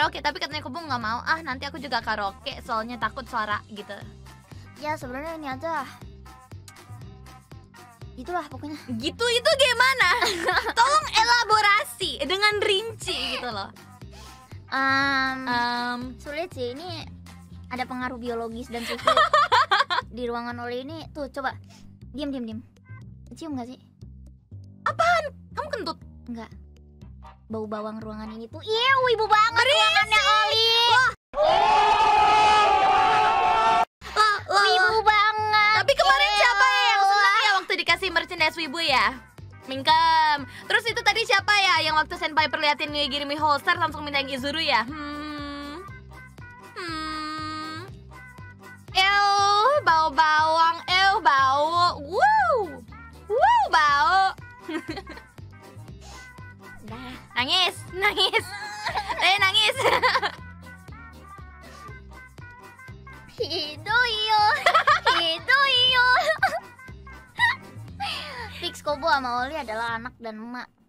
karaoke, tapi katanya Kobo nggak mau. Ah, nanti aku juga karaoke, soalnya takut suara gitu. Ya sebenarnya ini aja. Itulah pokoknya. Gitu itu gimana? Tolong elaborasi dengan rinci gitu loh. Sulit sih ini, ada pengaruh biologis dan sosial. Di ruangan Oli ini tuh coba diam. Cium gak sih? Apaan? Kamu kentut? Enggak. Bau bawang ruangan ini tuh ibu banget berisi. Ruangannya Oli. Ibu banget. Tapi kemarin siapa yang senang ya waktu dikasih merchandise Wibu ya? Mingkem. Terus itu tadi siapa ya yang waktu senpai perlihatin ngegirimi holster langsung minta yang Izuru ya? Bau bawang, bau. Wow, bau. Nangis. Nangis. Hidoi yo. Fix Kobo sama Oli adalah anak dan emak.